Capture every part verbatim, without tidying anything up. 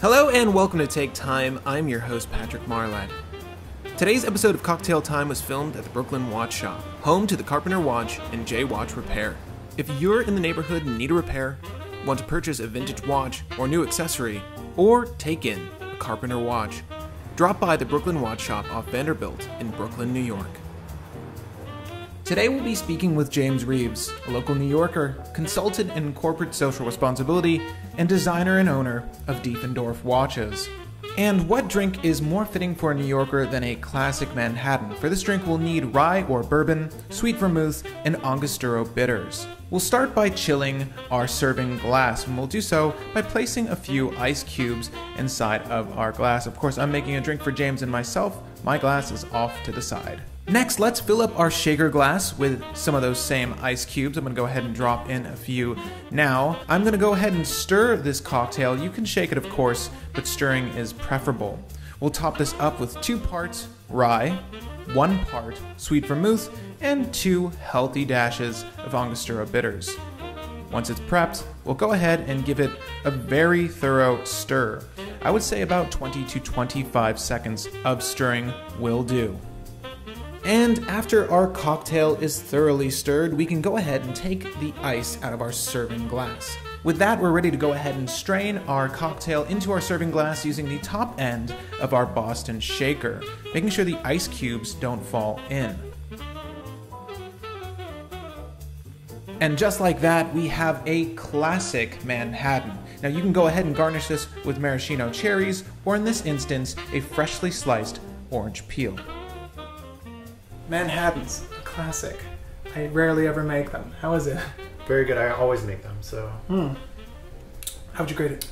Hello and welcome to Take Time. I'm your host, Patrick Marlett. Today's episode of Cocktail Time was filmed at the Brooklyn Watch Shop, home to the Carpenter Watch and J-Watch Repair. If you're in the neighborhood and need a repair, want to purchase a vintage watch or new accessory, or take in a Carpenter watch, drop by the Brooklyn Watch Shop off Vanderbilt in Brooklyn, New York. Today we'll be speaking with James Reeves, a local New Yorker, consultant in corporate social responsibility, and designer and owner of Diefendorff Watches. And what drink is more fitting for a New Yorker than a classic Manhattan? For this drink we'll need rye or bourbon, sweet vermouth, and Angostura bitters. We'll start by chilling our serving glass, and we'll do so by placing a few ice cubes inside of our glass. Of course, I'm making a drink for James and myself. My glass is off to the side. Next, let's fill up our shaker glass with some of those same ice cubes. I'm gonna go ahead and drop in a few now. I'm gonna go ahead and stir this cocktail. You can shake it, of course, but stirring is preferable. We'll top this up with two parts rye, one part sweet vermouth, and two healthy dashes of Angostura bitters. Once it's prepped, we'll go ahead and give it a very thorough stir. I would say about twenty to twenty-five seconds of stirring will do. And after our cocktail is thoroughly stirred, we can go ahead and take the ice out of our serving glass. With that, we're ready to go ahead and strain our cocktail into our serving glass using the top end of our Boston shaker, making sure the ice cubes don't fall in. And just like that, we have a classic Manhattan. Now you can go ahead and garnish this with maraschino cherries, or in this instance, a freshly sliced orange peel. Manhattans, a classic. I rarely ever make them. How is it? Very good. I always make them, so. Hmm. How would you grade it?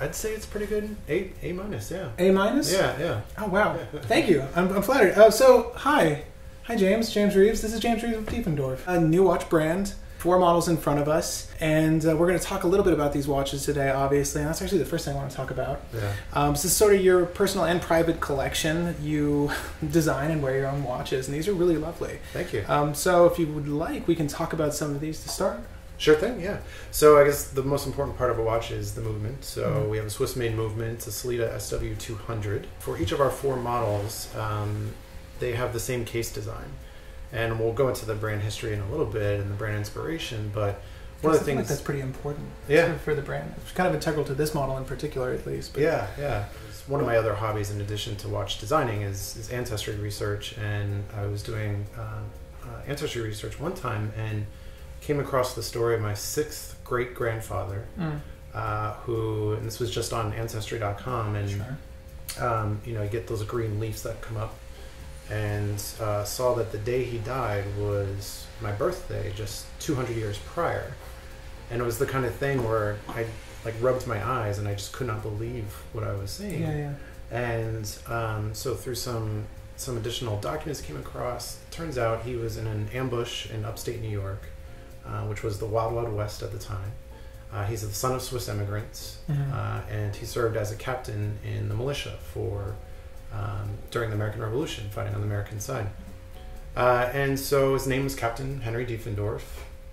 I'd say it's pretty good. A, A minus, yeah. A minus? Yeah, yeah. Oh, wow. Yeah. Thank you. I'm, I'm flattered. Uh, so, hi. Hi, James. James Reeves. This is James Reeves with Diefendorff. A new watch brand. Four models in front of us. And uh, we're going to talk a little bit about these watches today, obviously. And that's actually the first thing I want to talk about. Yeah. Um, so this is sort of your personal and private collection. You design and wear your own watches. And these are really lovely. Thank you. Um, so if you would like, we can talk about some of these to start. Sure thing, yeah. So I guess the most important part of a watch is the movement. So mm-hmm. we have a Swiss-made movement, the Sellita S W two hundred. For each of our four models, um, they have the same case design. And we'll go into the brand history in a little bit and the brand inspiration, but one of the things... I think that's pretty important yeah. for the brand. It's kind of integral to this model in particular, at least. But yeah, yeah. One of my other hobbies, in addition to watch designing, is, is ancestry research. And I was doing uh, uh, ancestry research one time and came across the story of my sixth great-grandfather, mm. uh, who, and this was just on ancestry dot com, and sure. um, you know, you get those green leaves that come up, and uh, saw that the day he died was my birthday just two hundred years prior. And it was the kind of thing where I like rubbed my eyes and I just could not believe what I was seeing. Yeah, yeah. And um, so through some, some additional documents came across, it turns out he was in an ambush in upstate New York, uh, which was the Wild Wild West at the time. Uh, he's the son of Swiss immigrants, mm-hmm. uh, and he served as a captain in the militia for Um, during the American Revolution, fighting on the American side. Uh, and so his name was Captain Henry Diefendorff,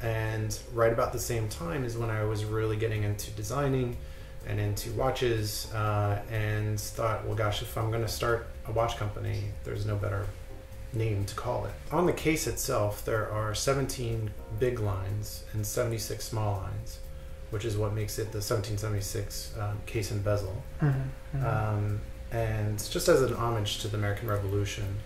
and right about the same time is when I was really getting into designing and into watches, uh, and thought, well, gosh, if I'm going to start a watch company, there's no better name to call it. On the case itself, there are seventeen big lines and seventy-six small lines, which is what makes it the seventeen seventy-six um, case and bezel. Mm-hmm, mm-hmm. Um, and just as an homage to the American Revolution.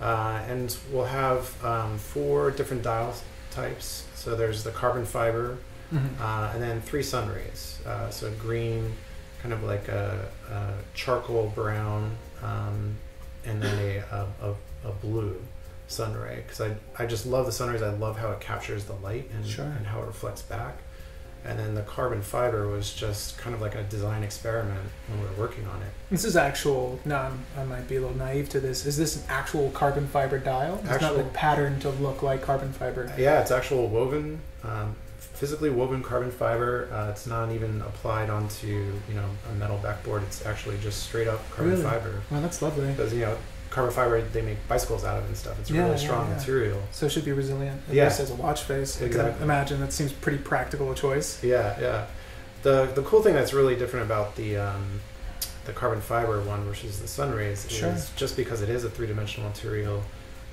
Uh, and we'll have um, four different dial types. So there's the carbon fiber, mm-hmm. uh, and then three sun rays. Uh, so green, kind of like a, a charcoal brown, um, and then a, a, a blue sun ray. Because I, I just love the sun rays. I love how it captures the light and, sure. and how it reflects back. And then the carbon fiber was just kind of like a design experiment when we were working on it. This is actual, no, I might be a little naive to this. Is this an actual carbon fiber dial? It's actual, not like patterned to look like carbon fiber. Yeah, it's actual woven, um, physically woven carbon fiber. Uh, it's not even applied onto, you know, a metal backboard. It's actually just straight up carbon really? fiber. Wow, that's lovely. Because, you know, carbon fiber they make bicycles out of and stuff. It's a yeah, really yeah, strong yeah. material. So it should be resilient. At yeah. least as a watch face. Exactly. I imagine that seems pretty practical a choice. Yeah, yeah. The the cool thing that's really different about the um, the carbon fiber one versus the sun rays sure. is just because it is a three-dimensional material.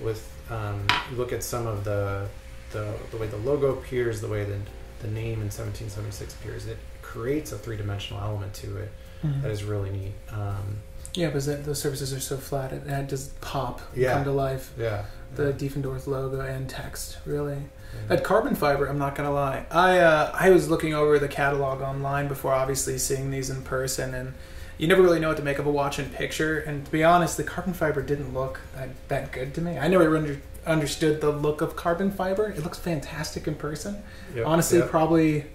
With um, you look at some of the, the the way the logo appears, the way the the name in seventeen seventy-six appears, it creates a three-dimensional element to it mm-hmm. that is really neat. Um, Yeah, because those surfaces are so flat, it, it just pop, yeah. come to life. Yeah, the yeah. Diefendorff logo and text, really. Mm-hmm. That carbon fiber, I'm not gonna lie. I uh, I was looking over the catalog online before, obviously seeing these in person, and you never really know what to make of a watch in picture. And to be honest, the carbon fiber didn't look that, that good to me. I never under, understood the look of carbon fiber. It looks fantastic in person. Yep. Honestly, yep. probably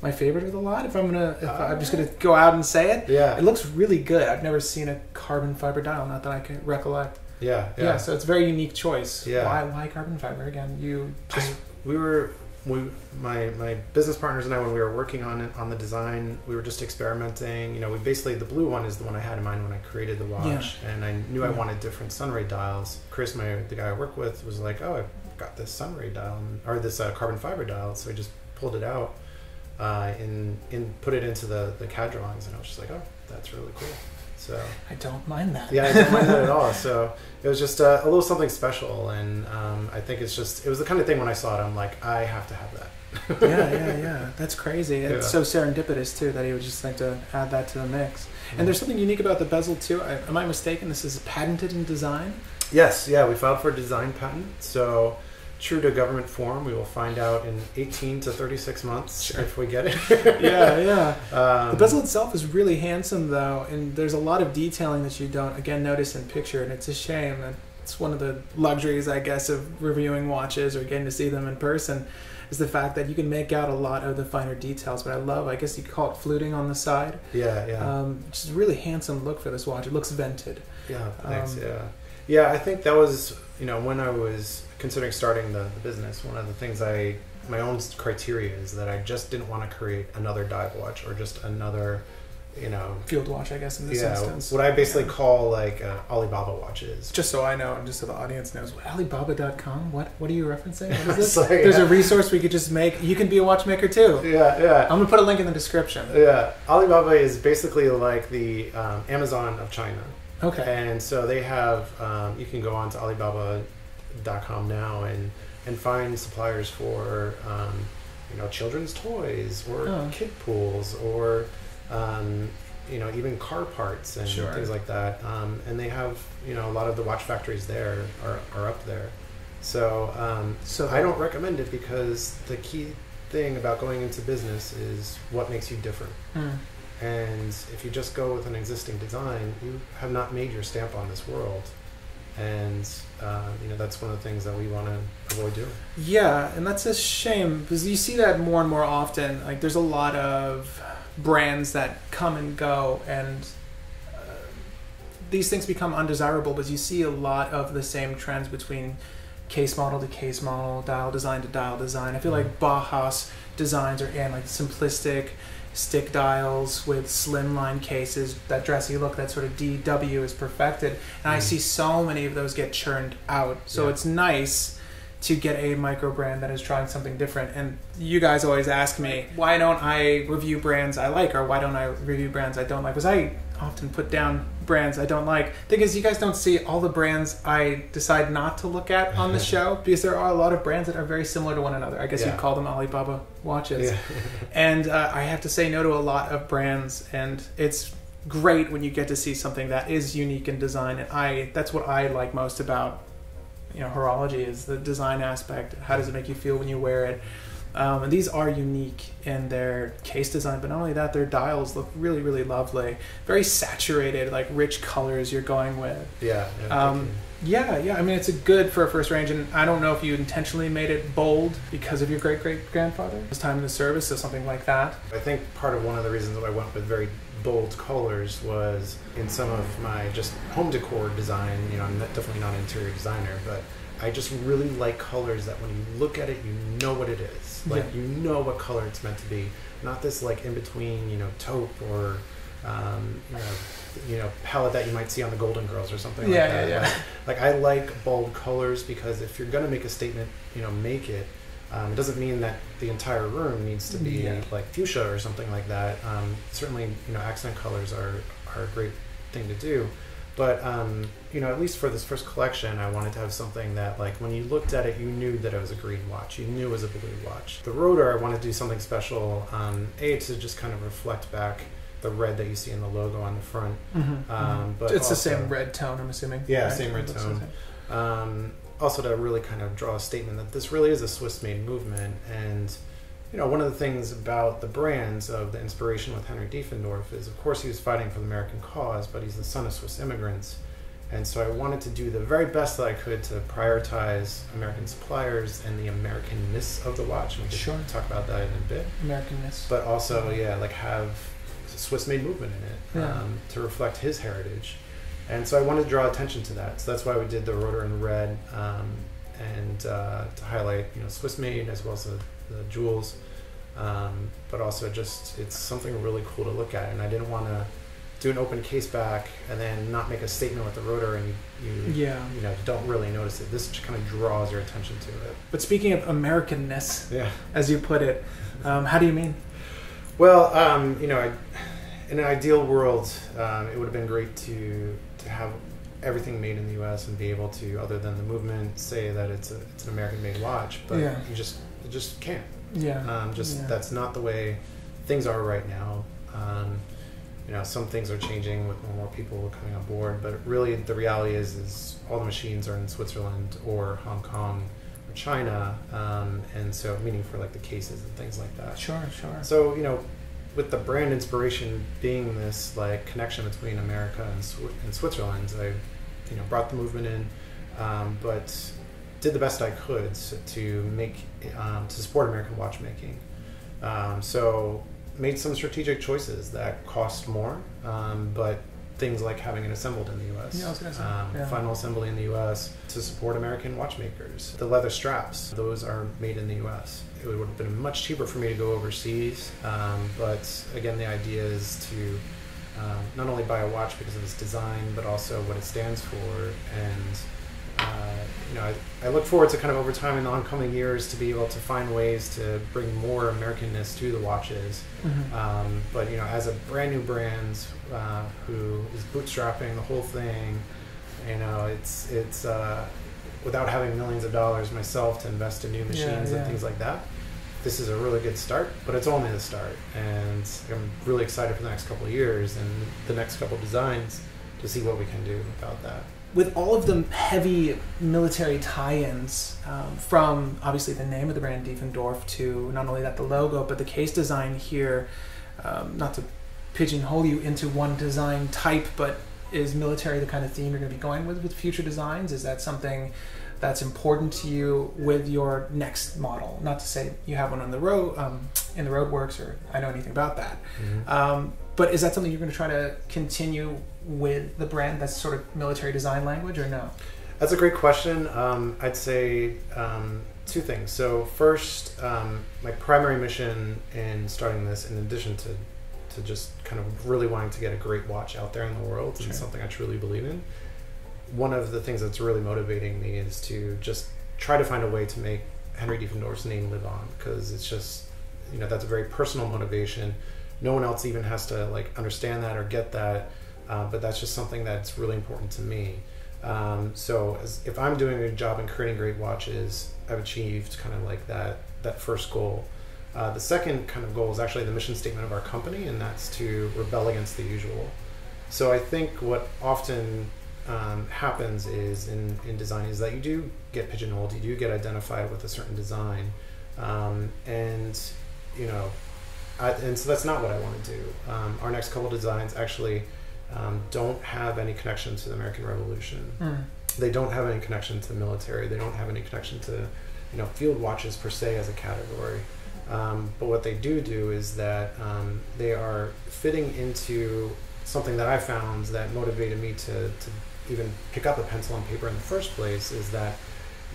my favorite of the lot. If I'm gonna, if uh, I'm just gonna go out and say it. Yeah, it looks really good. I've never seen a carbon fiber dial, not that I can recollect. Yeah, yeah. yeah so it's a very unique choice. Yeah. Why, why carbon fiber again? You just I, we were, we my my business partners and I, when we were working on it, on the design, we were just experimenting. You know, we basically the blue one is the one I had in mind when I created the watch, yeah. and I knew yeah. I wanted different sunray dials. Chris, my the guy I work with, was like, oh, I've got this sunray dial or this uh, carbon fiber dial, so I just pulled it out. Uh, in, in put it into the, the C A D drawings, and I was just like, oh, that's really cool. So I don't mind that. Yeah, I don't mind that at all. So it was just uh, a little something special, and um, I think it's just, it was the kind of thing when I saw it, I'm like, I have to have that. yeah, yeah, yeah. That's crazy. Yeah. It's so serendipitous, too, that he would just like to add that to the mix. Mm-hmm. And there's something unique about the bezel, too. I, am I mistaken? This is patented in design? Yes, yeah, we filed for a design patent. So true to government form, we will find out in eighteen to thirty-six months sure. if we get it. yeah, yeah. Um, the bezel itself is really handsome, though, and there's a lot of detailing that you don't, again, notice in picture, and it's a shame. It's one of the luxuries, I guess, of reviewing watches or getting to see them in person, is the fact that you can make out a lot of the finer details. But I love, I guess you call it fluting on the side. Yeah, yeah. Um, just a really handsome look for this watch. It looks vented. Yeah, thanks, um, yeah. Yeah, I think that was, you know, when I was considering starting the, the business, one of the things I, my own criteria is that I just didn't want to create another dive watch or just another, you know, field watch, I guess, in this yeah, instance. What I basically yeah. call like uh, Alibaba watches. Just so I know, and just so the audience knows, what, Alibaba dot com? What What are you referencing? What is this? So, yeah. There's a resource we could just make. You can be a watchmaker too. Yeah, yeah. I'm going to put a link in the description. Yeah. Alibaba is basically like the um, Amazon of China. Okay. And so they have, um, you can go on to Alibaba dot com now and and find suppliers for um, you know, children's toys or oh. kid pools or um, you know, even car parts and sure. things like that, um, and they have, you know, a lot of the watch factories there are, are up there, so um, so I don't recommend it because the key thing about going into business is what makes you different. Mm. And if you just go with an existing design, you have not made your stamp on this world. And uh, you know, that's one of the things that we want to avoid doing. Yeah, and that's a shame because you see that more and more often. Like, there's a lot of brands that come and go, and uh, these things become undesirable. But you see a lot of the same trends between case model to case model, dial design to dial design. I feel mm-hmm. like Bauhaus designs are in like simplistic stick dials with slimline cases, that dressy look, that sort of D W is perfected. And mm. I see so many of those get churned out. So yeah. it's nice to get a micro brand that is trying something different. And you guys always ask me, why don't I review brands I like, or why don't I review brands I don't like? Because I often put down brands I don't like. The thing is, you guys don't see all the brands I decide not to look at on the show, because there are a lot of brands that are very similar to one another. I guess yeah. you'd call them Alibaba watches. Yeah. and uh, I have to say no to a lot of brands, and it's great when you get to see something that is unique in design. And I that's what I like most about, you know, horology, is the design aspect. How does it make you feel when you wear it? Um, and these are unique in their case design, but not only that, their dials look really, really lovely. Very saturated, like rich colors you're going with. Yeah. Yeah, um, yeah, yeah. I mean, it's a good for a first range, and I don't know if you intentionally made it bold because of your great-great-grandfather. His time in the service, so something like that. I think part of one of the reasons that I went with very bold colors was in some of my just home decor design. You know, I'm definitely not an interior designer, but I just really like colors that when you look at it, you know what it is. Like, yeah. you know what color it's meant to be. Not this, like, in-between, you know, taupe or um, you know, you know, palette that you might see on the Golden Girls or something yeah, like that. Yeah, yeah. Like, like I like bold colors, because if you're going to make a statement, you know, make it. Um, it doesn't mean that the entire room needs to be yeah. like fuchsia or something like that. Um, certainly, you know, accent colors are, are a great thing to do. But, um, you know, at least for this first collection, I wanted to have something that, like, when you looked at it, you knew that it was a green watch. You knew it was a blue watch. The rotor, I wanted to do something special, um, A, to just kind of reflect back the red that you see in the logo on the front. Mm-hmm. um, but it's also, the same red tone, I'm assuming. Yeah, right? Same red tone. Um, also to really kind of draw a statement that this really is a Swiss-made movement. And, you know, one of the things about the brands of the inspiration with Henry Diefendorff is, of course, he was fighting for the American cause, but he's the son of Swiss immigrants. And so I wanted to do the very best that I could to prioritize American suppliers and the Americanness of the watch. And we can sure. talk about that in a bit. Americanness. But also, yeah, like have Swiss-made movement in it yeah. um, to reflect his heritage, and so I wanted to draw attention to that. So that's why we did the rotor in red, um, and uh, to highlight, you know, Swiss-made as well as the, the jewels, um, but also just it's something really cool to look at. And I didn't want to do an open case back and then not make a statement with the rotor, and you you, yeah. you know, don't really notice it. This just kind of draws your attention to it. But speaking of Americanness, yeah. as you put it, um, how do you mean? Well, um, you know, I, in an ideal world, um, it would have been great to to have everything made in the U S and be able to, other than the movement, say that it's a it's an American-made watch. But yeah. you just you just can't. Yeah. Um, just yeah. that's not the way things are right now. Um, you know, some things are changing with more people coming on board. But really, the reality is, is all the machines are in Switzerland or Hong Kong. China, um, and so meaning for like the cases and things like that. Sure, sure. So, you know, with the brand inspiration being this like connection between America and, Sw and Switzerland, I, you know, brought the movement in, um, but did the best I could to make um, to support American watchmaking. Um, so made some strategic choices that cost more, um, but things like having it assembled in the U S. Yeah, I was gonna say, um, yeah. Final assembly in the U S to support American watchmakers. The leather straps, those are made in the U S. It would have been much cheaper for me to go overseas, um, but again, the idea is to um, not only buy a watch because of its design, but also what it stands for. And uh, you know, I, I look forward to kind of over time in the oncoming years to be able to find ways to bring more Americanness to the watches. Mm-hmm. um, but you know, as a brand new brand uh, who is bootstrapping the whole thing, you know, it's it's uh, without having millions of dollars myself to invest in new machines yeah, yeah. and things like that. This is a really good start, but it's only the start, and I'm really excited for the next couple of years and the next couple of designs to see what we can do about that. With all of the heavy military tie-ins, um, from obviously the name of the brand Diefendorff to not only that, the logo, but the case design here, um, not to pigeonhole you into one design type, but is military the kind of theme you're going to be going with with future designs? Is that something that's important to you with your next model? Not to say you have one on the road, um, in the roadworks, or I know anything about that. Mm-hmm. um, But is that something you're going to try to continue with the brand, that's sort of military design language, or no? That's a great question. Um, I'd say um, two things. So first, um, my primary mission in starting this, in addition to, to just kind of really wanting to get a great watch out there in the world, sure. and something I truly believe in, one of the things that's really motivating me is to just try to find a way to make Henry Diefendorff's name live on, because it's just, you know, that's a very personal motivation. No one else even has to like understand that or get that, uh, but that's just something that's really important to me. Um, so as, if I'm doing a job in creating great watches, I've achieved kind of like that, that first goal. Uh, the second kind of goal is actually the mission statement of our company, and that's to rebel against the usual. So I think what often um, happens is in, in design is that you do get pigeonholed, you do get identified with a certain design, um, and you know, I, and so that's not what I want to do. Um, our next couple designs actually um, don't have any connection to the American Revolution. Mm. They don't have any connection to the military. They don't have any connection to, you know, field watches per se as a category. Um, but what they do do is that um, they are fitting into something that I found that motivated me to, to even pick up a pencil and paper in the first place, is that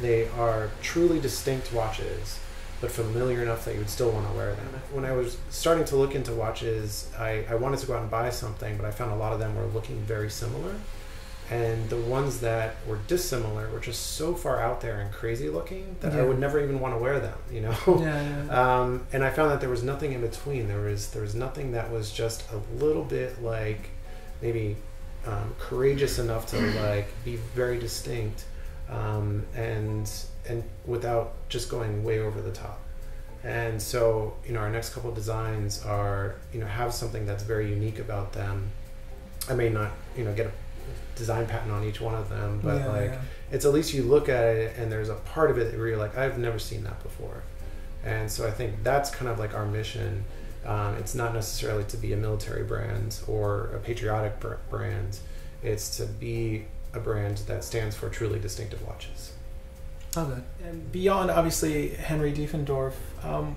they are truly distinct watches. but familiar enough that you would still want to wear them. When I was starting to look into watches, I, I wanted to go out and buy something, but I found a lot of them were looking very similar. And the ones that were dissimilar were just so far out there and crazy looking that yeah. I would never even want to wear them, you know? Yeah, yeah. Um, and I found that there was nothing in between. There was, there was nothing that was just a little bit like maybe um, courageous enough to like be very distinct um, and, and without just going way over the top. And so, you know, our next couple of designs are, you know, have something that's very unique about them. I may not, you know, get a design pattern on each one of them, but yeah, like yeah. it's at least you look at it and there's a part of it where you're like, I've never seen that before. And so I think that's kind of like our mission. Um, it's not necessarily to be a military brand or a patriotic br brand. It's to be a brand that stands for truly distinctive watches. Love that. And beyond obviously Henry Diefendorff, um,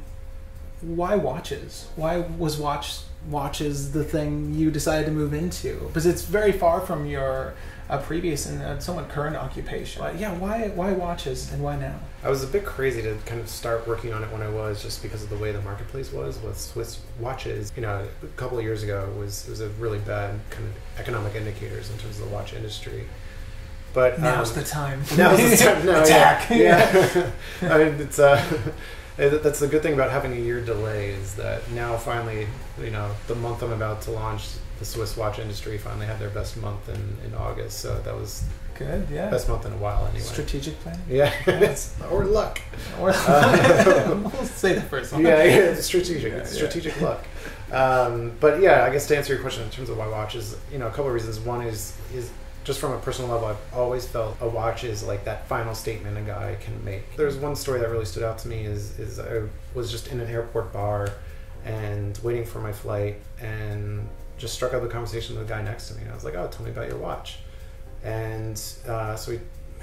why watches? Why was watch watches the thing you decided to move into? Because it's very far from your uh, previous and uh, somewhat current occupation. But yeah, why why watches and why now? I was a bit crazy to kind of start working on it when I was, just because of the way the marketplace was with Swiss watches. You know, a couple of years ago it was it was a really bad kind of economic indicators in terms of the watch industry. But now's um, the time. Now's the time. No, attack. Yeah. yeah. I mean, it's uh. That's the good thing about having a year delay, is that now finally, you know, the month I'm about to launch, the Swiss watch industry finally had their best month in, in August. So that was good, yeah. Best month in a while, anyway. Strategic planning? Yeah. Yes. Or luck. Or luck. Uh, we'll say the first one. Yeah, yeah, it's strategic. Yeah, it's strategic yeah. luck. Um, but yeah, I guess to answer your question in terms of why watches, you know, a couple of reasons. One is, is just from a personal level, I've always felt a watch is like that final statement a guy can make. There's one story that really stood out to me is, is I was just in an airport bar and waiting for my flight and just struck up a conversation with the guy next to me. And I was like, oh, tell me about your watch. And uh, so he,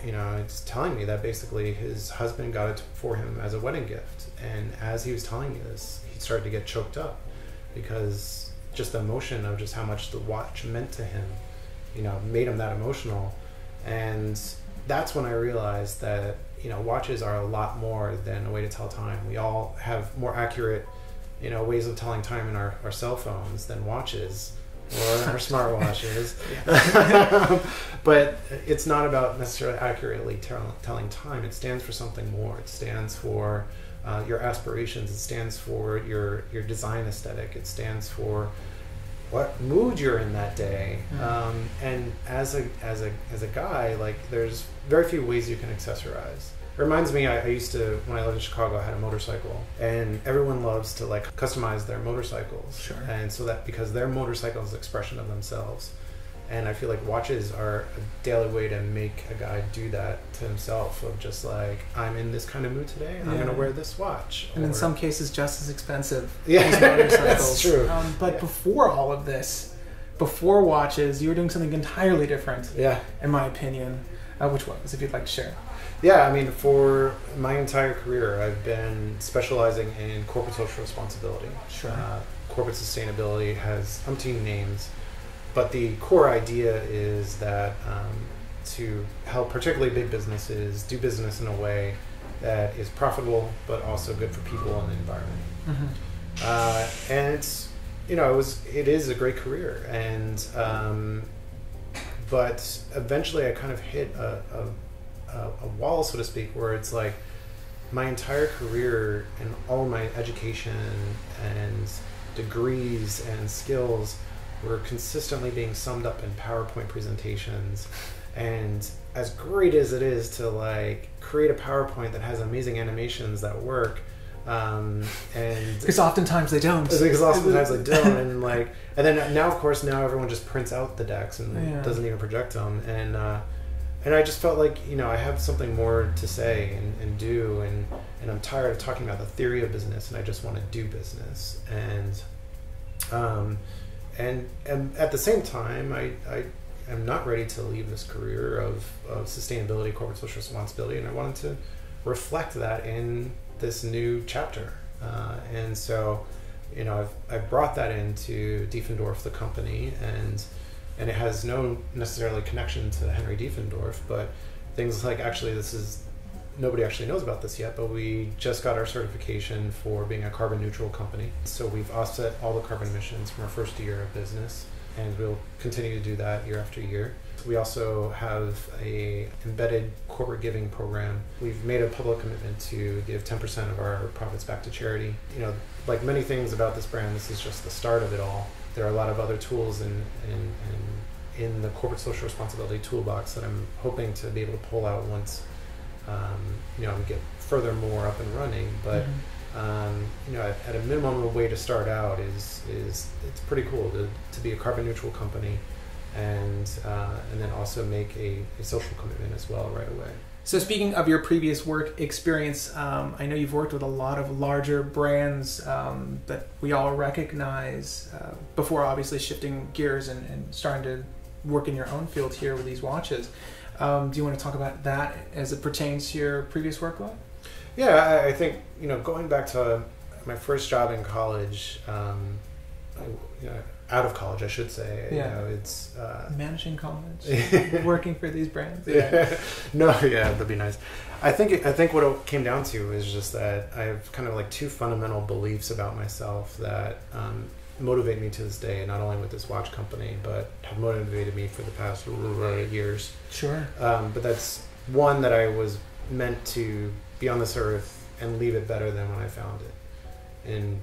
you know, it's telling me that basically his husband got it for him as a wedding gift. And as he was telling me this, he started to get choked up, because just the emotion of just how much the watch meant to him, you know, made him that emotional. And that's when I realized that, you know, watches are a lot more than a way to tell time. We all have more accurate, you know, ways of telling time in our, our cell phones than watches or our smartwatches. But it's not about necessarily accurately tell, telling time. It stands for something more. It stands for uh, your aspirations. It stands for your, your design aesthetic. It stands for what mood you're in that day. Um, and as a, as, a, as a guy, like, there's very few ways you can accessorize. It reminds me, I, I used to, when I lived in Chicago, I had a motorcycle, and everyone loves to like customize their motorcycles. Sure. And so that, because their motorcycle is an expression of themselves. And I feel like watches are a daily way to make a guy do that to himself, of just like, I'm in this kind of mood today, and yeah. I'm going to wear this watch. And or, in some cases, just as expensive yeah. as motorcycles. That's true. Um, but yeah. before all of this, before watches, you were doing something entirely different, yeah. in my opinion. Uh, which was, if you'd like to share. Yeah, I mean, for my entire career, I've been specializing in corporate social responsibility. Sure. Uh, corporate sustainability has umpteen names. But the core idea is that um, to help particularly big businesses do business in a way that is profitable, but also good for people and the environment. Mm-hmm. uh, and it's, you know, it was, it is a great career. And um, but eventually I kind of hit a, a, a wall, so to speak, where it's like my entire career and all my education and degrees and skills were consistently being summed up in PowerPoint presentations. And as great as it is to like create a PowerPoint that has amazing animations that work, um, and because oftentimes they don't. Because oftentimes they don't, and like, and then now, of course, now everyone just prints out the decks and yeah. doesn't even project them. And uh, and I just felt like, you know, I have something more to say and, and do, and and I'm tired of talking about the theory of business, and I just want to do business. And um. And, and at the same time, I, I am not ready to leave this career of, of sustainability, corporate social responsibility, and I wanted to reflect that in this new chapter. Uh, and so, you know, I've, I've brought that into Diefendorff, the company, and, and it has no necessarily connection to Henry Diefendorff, but things like, actually, this is nobody actually knows about this yet, but we just got our certification for being a carbon neutral company. So we've offset all the carbon emissions from our first year of business, and we'll continue to do that year after year. We also have an embedded corporate giving program. We've made a public commitment to give ten percent of our profits back to charity. You know, like many things about this brand, this is just the start of it all. There are a lot of other tools in, in, in, in the corporate social responsibility toolbox that I'm hoping to be able to pull out once um, you know, get further more up and running. But mm-hmm. um, you know, at a minimum, a way to start out is, is it's pretty cool to, to be a carbon neutral company, and uh, and then also make a, a social commitment as well right away. So speaking of your previous work experience, um, I know you've worked with a lot of larger brands um, that we all recognize uh, before obviously shifting gears and, and starting to work in your own field here with these watches. Um, do you want to talk about that as it pertains to your previous work life? Yeah, I, I think, you know, going back to my first job in college, um, I, you know, out of college, I should say. Yeah. You know, it's uh, managing college, working for these brands. Yeah. yeah. No, yeah, that'd be nice. I think it, I think what it came down to is just that I have kind of like two fundamental beliefs about myself that um, motivate me to this day, not only with this watch company, but have motivated me for the past years. Sure. Um, but that's one, that I was meant to be on this earth and leave it better than when I found it. And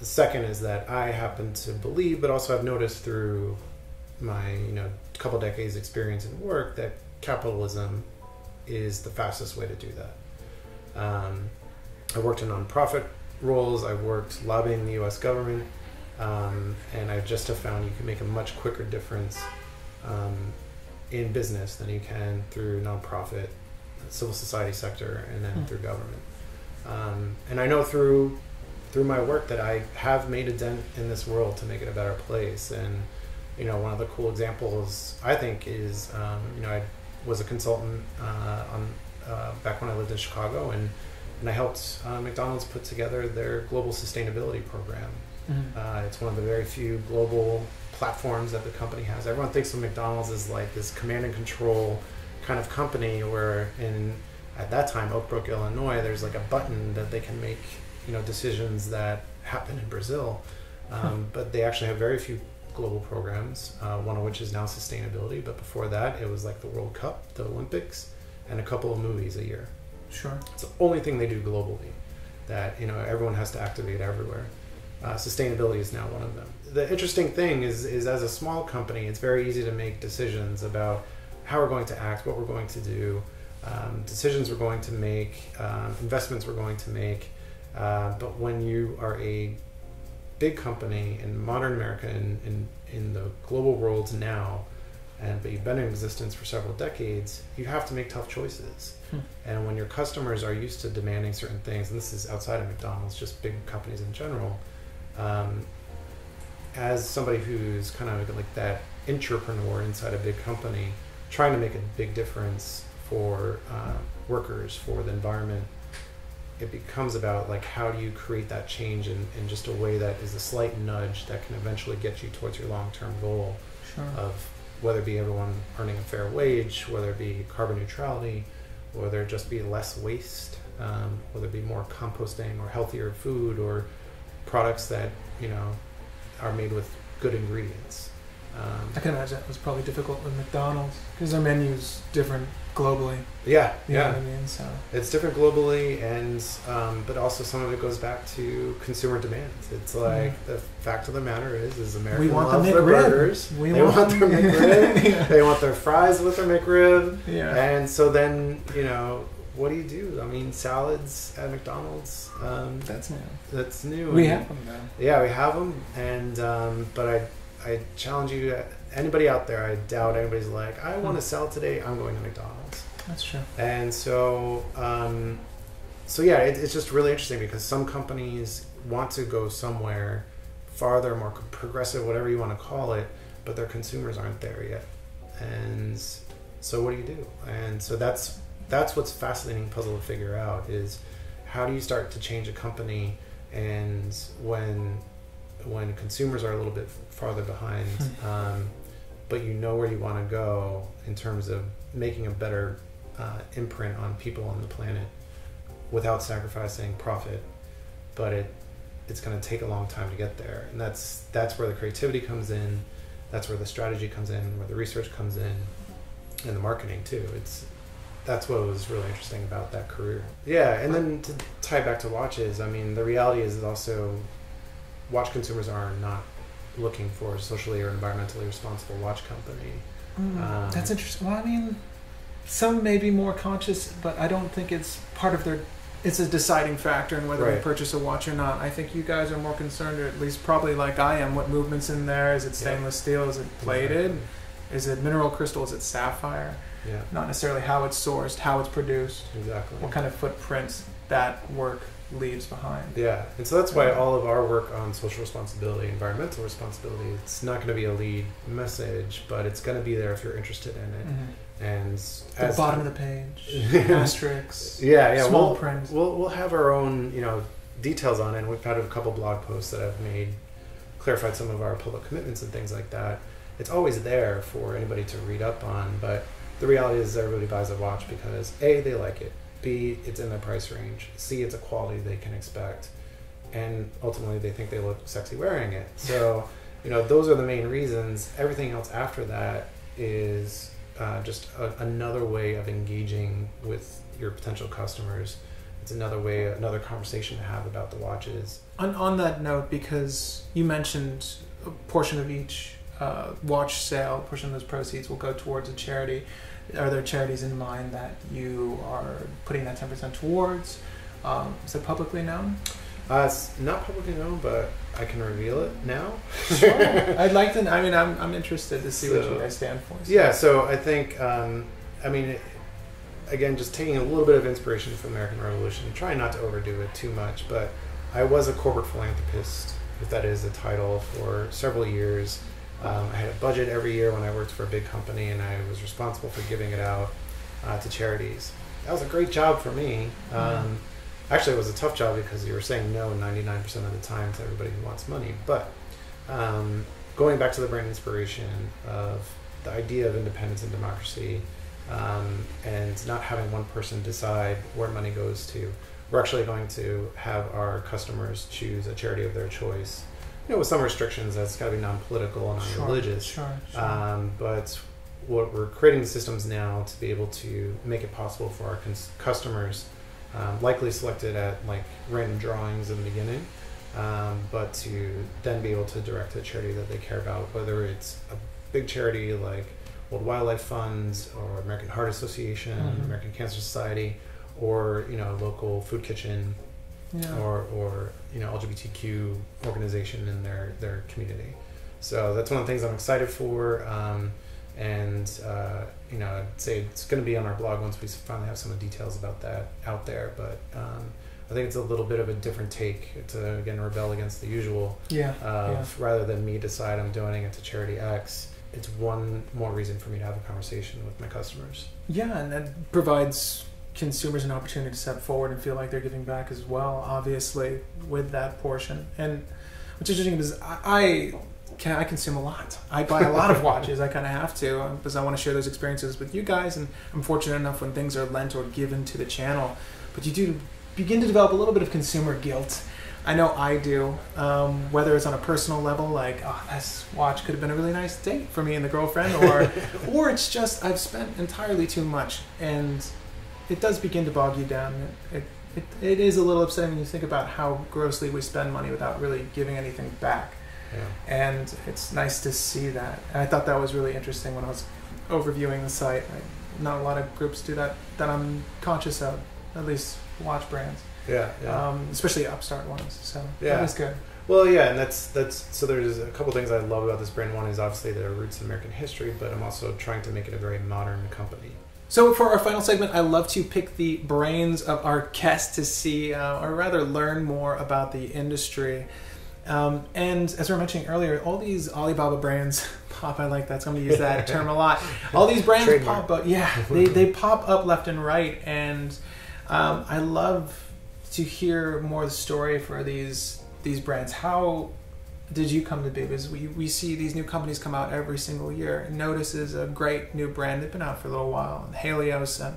the second is that I happen to believe, but also I've noticed through my, you know, couple decades experience in work, that capitalism is the fastest way to do that. Um, I worked in nonprofit roles. I worked lobbying the U S government, um, and I just have found you can make a much quicker difference um, in business than you can through nonprofit, civil society sector, and then mm. through government. Um, and I know through. Through my work that I have made a dent in this world to make it a better place. And, you know, one of the cool examples I think is, um, you know, I was a consultant uh, on uh, back when I lived in Chicago, and, and I helped uh, McDonald's put together their global sustainability program. Mm-hmm. Uh, it's one of the very few global platforms that the company has. Everyone thinks of McDonald's as like this command and control kind of company, where in, at that time, Oak Brook, Illinois, there's like a button that they can make, you know, decisions that happen in Brazil, um, huh. but they actually have very few global programs, uh, one of which is now sustainability, but before that it was like the World Cup, the Olympics, and a couple of movies a year. Sure. It's the only thing they do globally that, you know, everyone has to activate everywhere. Uh, sustainability is now one of them. The interesting thing is, is as a small company, it's very easy to make decisions about how we're going to act, what we're going to do, um, decisions we're going to make, um, investments we're going to make. Uh, but when you are a big company in modern America and in, in, in the global world now, and but you've been in existence for several decades, you have to make tough choices. Hmm. And when your customers are used to demanding certain things, and this is outside of McDonald's, just big companies in general, um, as somebody who's kind of like that entrepreneur inside a big company, trying to make a big difference for uh, workers, for the environment, it becomes about like, how do you create that change in, in just a way that is a slight nudge that can eventually get you towards your long-term goal. Sure. Of whether it be everyone earning a fair wage, whether it be carbon neutrality, whether it just be less waste, um, whether it be more composting or healthier food or products that, you know, are made with good ingredients. Um, I can imagine that was probably difficult with McDonald's because their menu's different globally. Yeah, you yeah. know what I mean? So it's different globally, and um, but also some of it goes back to consumer demands. It's like mm-hmm. the fact of the matter is, is Americans love their burgers. We they want, want their McRib. yeah. They want their fries with their McRib. Yeah. And so then, you know, what do you do? I mean, salads at McDonald's. Um, that's new. That's new. We and, have them though. Yeah, we have them, and um, but I. I challenge you, anybody out there, I doubt anybody's like, I want to sell today, I'm going to McDonald's. That's true. And so, um, so yeah, it, it's just really interesting because some companies want to go somewhere farther, more progressive, whatever you want to call it, but their consumers aren't there yet. And so what do you do? And so that's, that's what's fascinating puzzle to figure out is how do you start to change a company, and when when consumers are a little bit farther behind, um, but you know where you want to go in terms of making a better uh, imprint on people on the planet without sacrificing profit, but it it's going to take a long time to get there. And that's that's where the creativity comes in, that's where the strategy comes in, where the research comes in, and the marketing too. It's that's what was really interesting about that career. Yeah, and then to tie back to watches, I mean, the reality is also watch consumers are not looking for a socially or environmentally responsible watch company. Mm, um, that's interesting. Well, I mean, some may be more conscious, but I don't think it's part of their... It's a deciding factor in whether right. we purchase a watch or not. I think you guys are more concerned, or at least probably like I am, what movement's in there. Is it stainless yeah. steel? Is it plated? Exactly. Is it mineral crystal? Is it sapphire? Yeah. Not necessarily how it's sourced, how it's produced. Exactly. What kind of footprints that work leaves behind. Yeah, and so that's why all of our work on social responsibility, environmental responsibility, it's not going to be a lead message, but it's going to be there if you're interested in it. Mm-hmm. And the as bottom the, of the page, asterisks. Yeah, yeah. Small we'll, print. We'll we'll have our own you know details on it. And we've had a couple blog posts that I've made, clarified some of our public commitments and things like that. It's always there for anybody to read up on, but the reality is everybody buys a watch because A, they like it, B, it's in their price range, C, it's a quality they can expect, and ultimately they think they look sexy wearing it. So, you know, those are the main reasons. Everything else after that is uh, just a, another way of engaging with your potential customers. It's another way, another conversation to have about the watches. On, on that note, because you mentioned a portion of each Uh, watch sale, a portion of those proceeds will go towards a charity. Are there charities in mind that you are putting that ten percent towards? Um, is it publicly known? Uh, it's not publicly known, but I can reveal it now. Sure. I'd like to know. I mean, I'm, I'm interested to see so, what you guys stand for. So. Yeah, so I think, um, I mean, again, just taking a little bit of inspiration from American Revolution, trying not to overdo it too much, but I was a corporate philanthropist, if that is a title, for several years. Um, I had a budget every year when I worked for a big company, and I was responsible for giving it out uh, to charities. That was a great job for me. Um, mm-hmm. Actually, it was a tough job because you were saying no ninety-nine percent of the time to everybody who wants money. But um, going back to the brand inspiration of the idea of independence and democracy, um, and not having one person decide where money goes to, we're actually going to have our customers choose a charity of their choice. You know, with some restrictions, that's got to be non-political and non-religious. Sure, sure, sure. Um, but what we're creating the systems now to be able to make it possible for our cons customers, um, likely selected at like random drawings in the beginning, um, but to then be able to direct a charity that they care about, whether it's a big charity like World Wildlife Funds or American Heart Association, mm-hmm. American Cancer Society, or you know, local food kitchen. Yeah. Or, or you know, L G B T Q organization in their, their community. So that's one of the things I'm excited for. Um, and, uh, you know, I'd say it's going to be on our blog once we finally have some of the details about that out there. But um, I think it's a little bit of a different take to, again, rebel against the usual. Yeah. Of, yeah. Rather than me decide I'm donating it to Charity X, it's one more reason for me to have a conversation with my customers. Yeah, and that provides consumers an opportunity to step forward and feel like they're giving back as well, obviously, with that portion. And what's interesting is I, I, can, I consume a lot. I buy a lot of watches. I kind of have to, because I want to share those experiences with you guys. And I'm fortunate enough when things are lent or given to the channel. But you do begin to develop a little bit of consumer guilt. I know I do, um, whether it's on a personal level, like, oh, this watch could have been a really nice date for me and the girlfriend, or, or it's just I've spent entirely too much. And it does begin to bog you down. It, it, it, it is a little upsetting when you think about how grossly we spend money without really giving anything back. Yeah. And it's nice to see that. And I thought that was really interesting when I was overviewing the site. I, not a lot of groups do that that I'm conscious of, at least watch brands. Yeah, yeah. Um, especially upstart ones. So yeah. That was good. Well, yeah, and that's, that's, so there's a couple things I love about this brand. One is obviously their roots in American history, but I'm also trying to make it a very modern company. So for our final segment, I love to pick the brains of our guests to see, uh, or rather learn more about the industry. Um, and as we were mentioning earlier, all these Alibaba brands pop, I like that, so I'm going to use that term a lot. All these brands Trademark. pop up, yeah, they, they pop up left and right. And um, I love to hear more of the story for these, these brands. How did you come to be? Because we, we see these new companies come out every single year. Notice is a great new brand. They've been out for a little while, and Helios. Uh,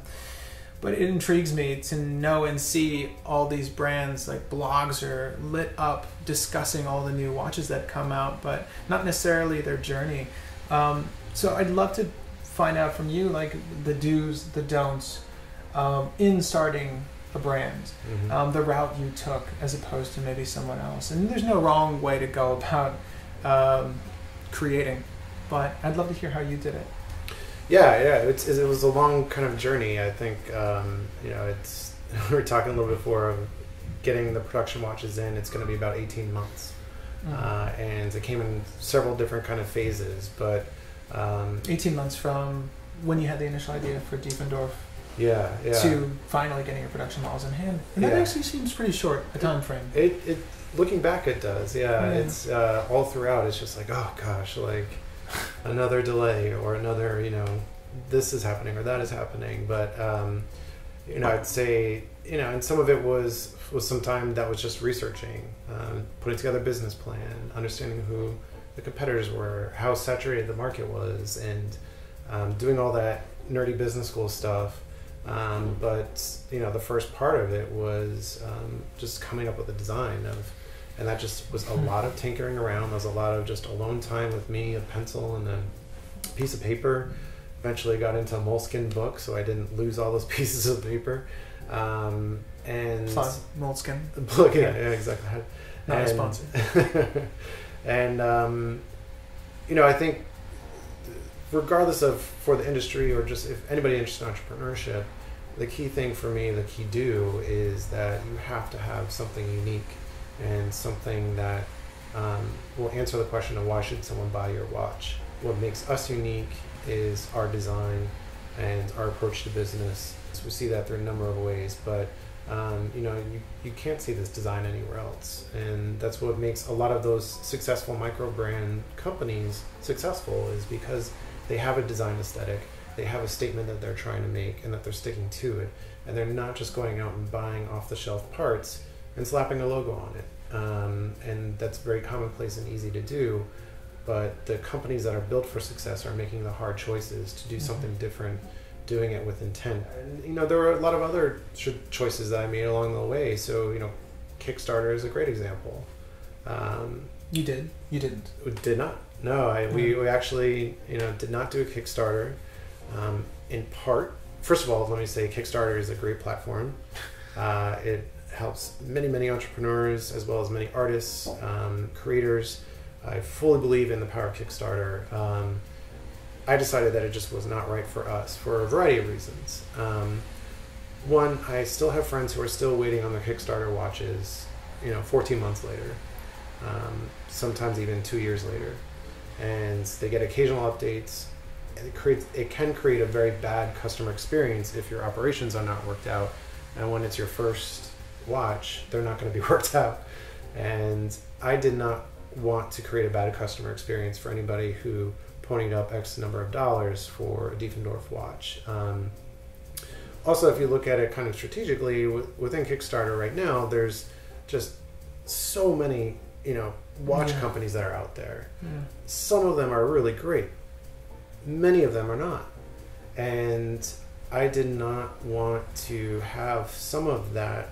but it intrigues me to know and see all these brands, like blogs are lit up discussing all the new watches that come out, but not necessarily their journey. Um, so I'd love to find out from you, like the do's, the don'ts um, in starting a brand, mm-hmm. um, the route you took as opposed to maybe someone else. And there's no wrong way to go about um, creating, but I'd love to hear how you did it. Yeah, yeah, it's, it was a long kind of journey. I think, um, you know, it's, we were talking a little bit before of getting the production watches in, it's going to be about eighteen months. Mm-hmm. uh, and it came in several different kind of phases, but... Um, eighteen months from when you had the initial idea for Diefendorff. Yeah, yeah. To finally getting your production models in hand. And that yeah. actually seems pretty short, a time frame. It, it, looking back, it does, yeah. yeah. It's uh, all throughout, it's just like, oh gosh, like another delay or another, you know, this is happening or that is happening. But, um, you know, I'd say, you know, and some of it was, was some time that was just researching, um, putting together a business plan, understanding who the competitors were, how saturated the market was, and um, doing all that nerdy business school stuff. Um, but, you know, the first part of it was um, just coming up with a design of, and that just was a lot of tinkering around. There was a lot of just alone time with me, a pencil and a piece of paper. Eventually got into a Moleskine book, so I didn't lose all those pieces of paper. Um, and Plus, Moleskine. The book, yeah, yeah, exactly. Not and, a sponsor. And, um, you know, I think regardless of for the industry or just if anybody interested in entrepreneurship, the key thing for me, the key do is that you have to have something unique and something that um, will answer the question of why should someone buy your watch. What makes us unique is our design and our approach to business. So we see that through a number of ways, but um, you know, you, you can't see this design anywhere else. And that's what makes a lot of those successful micro brand companies successful, is because they have a design aesthetic, they have a statement that they're trying to make and that they're sticking to it. And they're not just going out and buying off the shelf parts and slapping a logo on it. Um, and that's very commonplace and easy to do, but the companies that are built for success are making the hard choices to do mm-hmm. something different, doing it with intent. And, you know, there were a lot of other choices that I made along the way. So, you know, Kickstarter is a great example. Um, you did, you didn't. Did not, no, I, mm-hmm. we, we actually, you know, did not do a Kickstarter um, in part. First of all, let me say Kickstarter is a great platform. Uh, it helps many, many entrepreneurs as well as many artists, um, creators. I fully believe in the power of Kickstarter. Um, I decided that it just was not right for us for a variety of reasons. Um, one, I still have friends who are still waiting on their Kickstarter watches, you know, fourteen months later, um, sometimes even two years later, and they get occasional updates. And it creates, it can create a very bad customer experience if your operations are not worked out, and when it's your first watch, they're not going to be worked out. And I did not want to create a bad customer experience for anybody who ponied up X number of dollars for a Diefendorff watch. Um, also, if you look at it kind of strategically, within Kickstarter right now, there's just so many, you know, watch yeah. companies that are out there. Yeah. Some of them are really great. Many of them are not. And I did not want to have some of that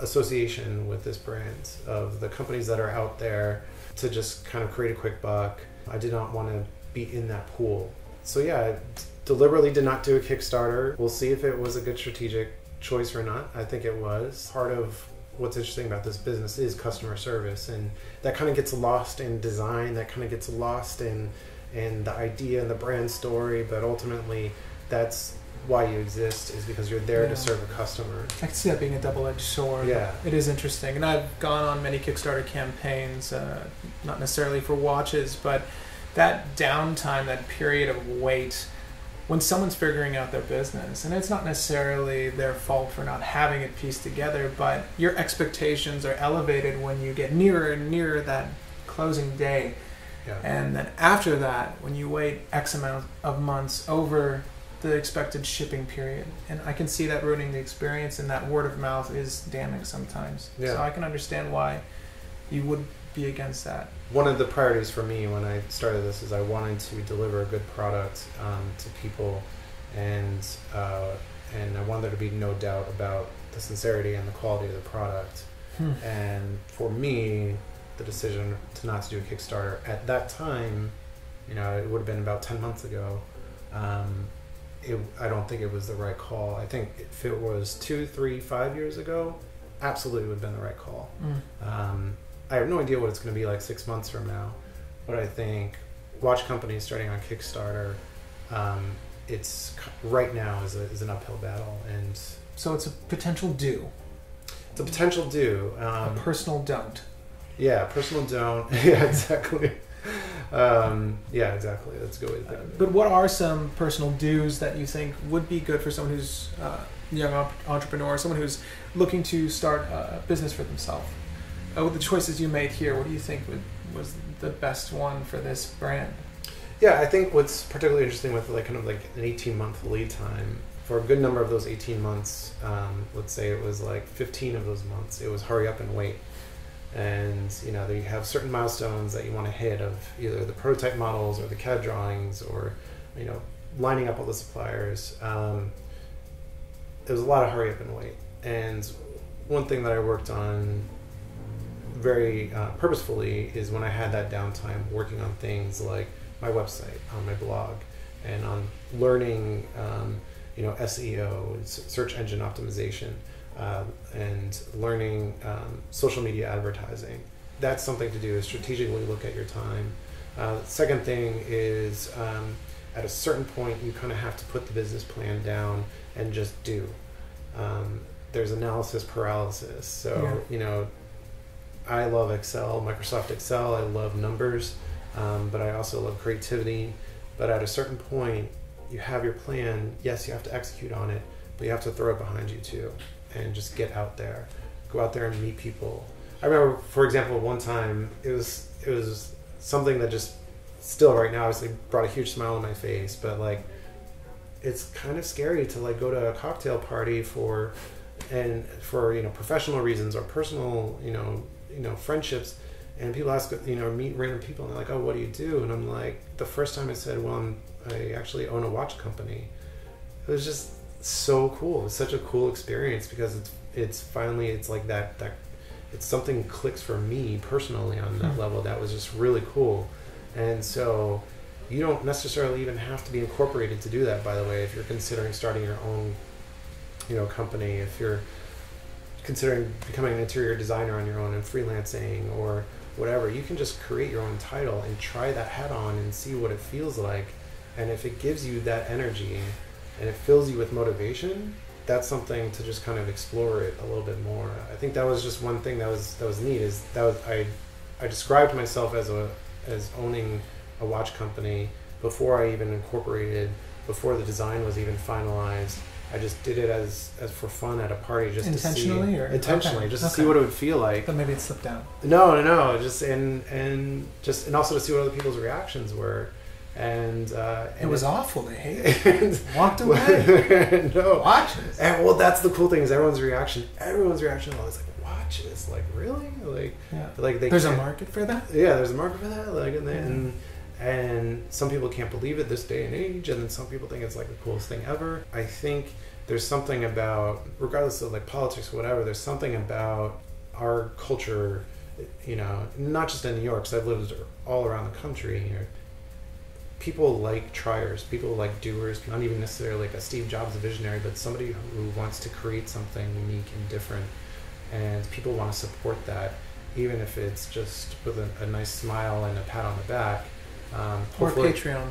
association with this brand of the companies that are out there to just kind of create a quick buck. I did not want to be in that pool. So yeah, I deliberately did not do a Kickstarter. We'll see if it was a good strategic choice or not. I think it was. Part of what's interesting about this business is customer service, and that kind of gets lost in design, that kind of gets lost in, in the idea and the brand story, but ultimately that's why you exist, is because you're there yeah. to serve a customer. I can see that being a double-edged sword. Yeah. It is interesting. And I've gone on many Kickstarter campaigns, uh, not necessarily for watches, but that downtime, that period of wait, when someone's figuring out their business, and it's not necessarily their fault for not having it pieced together, but your expectations are elevated when you get nearer and nearer that closing day. Yeah. And then after that, when you wait X amount of months over the expected shipping period, and I can see that ruining the experience, and that word of mouth is damning sometimes. Yeah. So I can understand why you would be against that. One of the priorities for me when I started this is I wanted to deliver a good product um, to people, and uh, and I wanted there to be no doubt about the sincerity and the quality of the product. Hmm. And for me, the decision to not to do a Kickstarter at that time, you know, it would have been about ten months ago. Um, it, I don't think it was the right call. I think if it was two, three, five years ago, absolutely would have been the right call. Mm. Um, I have no idea what it's going to be like six months from now, but I think watch companies starting on Kickstarter, um, it's right now is, a, is an uphill battle, and so it's a potential do. It's a potential do. Um, a personal don't. Yeah, personal don't. Yeah, exactly. Um, yeah, exactly. That's a good way to think of it. But what are some personal do's that you think would be good for someone who's uh, a young entrepreneur, someone who's looking to start a business for themselves? Uh, with the choices you made here, what do you think would, was the best one for this brand? Yeah, I think what's particularly interesting with like kind of like an eighteen month lead time, for a good number of those eighteen months, um, let's say it was like fifteen of those months, it was hurry up and wait. And you know, you have certain milestones that you want to hit of either the prototype models or the C A D drawings, or you know, lining up all the suppliers. Um, there was a lot of hurry up and wait. And one thing that I worked on very uh, purposefully is when I had that downtime, working on things like my website, on my blog, and on learning, um, you know, S E O, search engine optimization. Uh, and learning um, social media advertising. That's something to do, is strategically look at your time. Uh, second thing is um, at a certain point you kind of have to put the business plan down and just do. Um, there's analysis paralysis. So, yeah. You know, I love Excel, Microsoft Excel, I love numbers, um, but I also love creativity. But at a certain point you have your plan, yes, you have to execute on it, but you have to throw it behind you too. And just get out there, go out there and meet people. I remember, for example, one time it was it was something that just still right now obviously brought a huge smile on my face. But like, it's kind of scary to like go to a cocktail party for, and for you know professional reasons or personal you know you know friendships, and people ask you know meet random people and they're like, oh, what do you do? And I'm like, the first time I said, well, I'm, I actually own a watch company. It was just so cool. It's such a cool experience because it's it's finally it's like that that it's something clicks for me personally on that level that was just really cool. And so you don't necessarily even have to be incorporated to do that, by the way, if you're considering starting your own you know company, if you're considering becoming an interior designer on your own and freelancing or whatever, you can just create your own title and try that hat on and see what it feels like. And if it gives you that energy and it fills you with motivation, that's something to just kind of explore it a little bit more. I think that was just one thing that was that was neat, is that was, I I described myself as a as owning a watch company before I even incorporated, before the design was even finalized. I just did it as, as for fun at a party, just intentionally to see, or intentionally okay. just okay. to see what it would feel like. But maybe it slipped down. No, no, no. Just and and just and also to see what other people's reactions were. And, uh, and it was it, awful. They hated it. Walked away. No watches. And well, that's the cool thing, is everyone's reaction. Everyone's reaction was like, watches. Like, really? Like, yeah. Like they. There's a market for that. Yeah, there's a market for that. Like, and, they, mm. and and some people can't believe it this day and age, and then some people think it's like the coolest thing ever. I think there's something about, regardless of like politics or whatever, there's something about our culture. You know, not just in New York, because I've lived all around the country here. People like triers, people like doers, not even necessarily like a Steve Jobs visionary, but somebody who wants to create something unique and different. And people want to support that, even if it's just with a, a nice smile and a pat on the back. Um, or Patreon.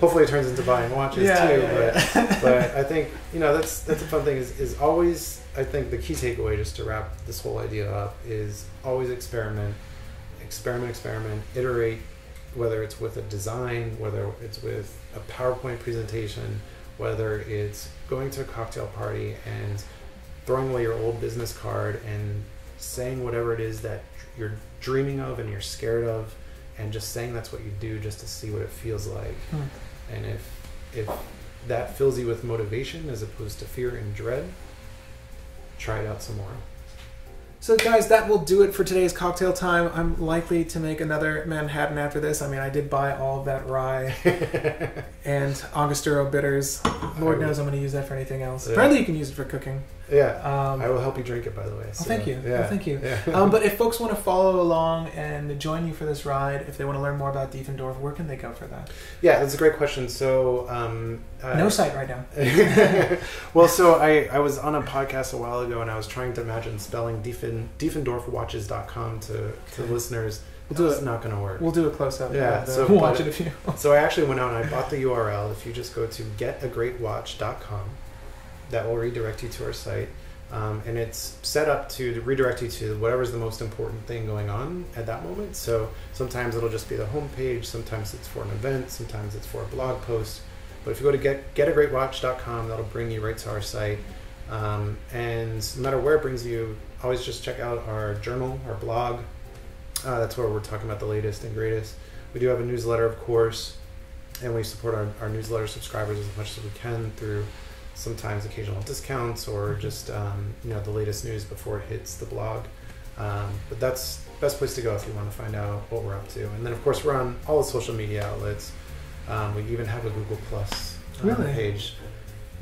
Hopefully it turns into buying watches yeah, too. Yeah, but, yeah. But I think, you know, that's that's a fun thing, is, is always, I think the key takeaway, just to wrap this whole idea up, is always experiment, experiment, experiment, iterate, whether it's with a design, whether it's with a PowerPoint presentation, whether it's going to a cocktail party and throwing away your old business card and saying whatever it is that you're dreaming of and you're scared of, and just saying that's what you do just to see what it feels like. Mm. And if, if that fills you with motivation as opposed to fear and dread, try it out some more. So guys, that will do it for today's cocktail time. I'm likely to make another Manhattan after this. I mean, I did buy all of that rye and Angostura bitters. Lord knows I'm going to use that for anything else. Yeah. Apparently you can use it for cooking. Yeah, um, I will help you drink it, by the way. So. Oh, thank you. Yeah. Oh, thank you. Yeah. um, but if folks want to follow along and join you for this ride, if they want to learn more about Diefendorff, where can they go for that? Yeah, that's a great question. So um, uh, no site right now. Well, so I, I was on a podcast a while ago, and I was trying to imagine spelling diefen, diefendorff watches dot com to, to listeners. We'll do it. It's not going to work. We'll do a close-up. Yeah, so we'll watch it if you want. So I actually went out and I bought the U R L. If you just go to get a great watch dot com, that will redirect you to our site, um, and it's set up to redirect you to whatever's the most important thing going on at that moment. So sometimes it'll just be the homepage, sometimes it's for an event, sometimes it's for a blog post. But if you go to get, get a great watch dot com, that'll bring you right to our site. Um, and no matter where it brings you, always just check out our journal, our blog. Uh, that's where we're talking about the latest and greatest. We do have a newsletter, of course, and we support our, our newsletter subscribers as much as we can through sometimes occasional discounts or just um, you know, the latest news before it hits the blog. Um, but that's the best place to go if you want to find out what we're up to. And then, of course, we're on all the social media outlets. Um, we even have a Google Plus um, really? page.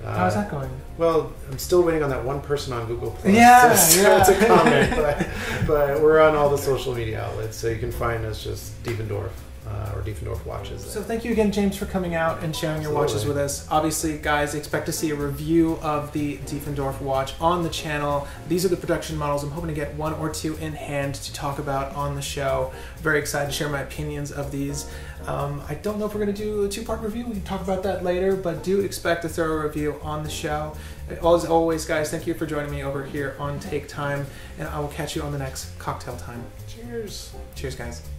Uh, How's that going? Well, I'm still waiting on that one person on Google Plus. Yeah, so yeah. To comment, but, but we're on all the social media outlets, so you can find us just Diefendorff. Uh, or Diefendorff Watches. So thank you again, James, for coming out and sharing your Absolutely. watches with us. Obviously, guys, expect to see a review of the Diefendorff watch on the channel. These are the production models. I'm hoping to get one or two in hand to talk about on the show. Very excited to share my opinions of these. Um, I don't know if we're going to do a two-part review. We can talk about that later, but do expect a thorough review on the show. As always, guys, thank you for joining me over here on Take Time, and I will catch you on the next Cocktail Time. Cheers. Cheers, guys.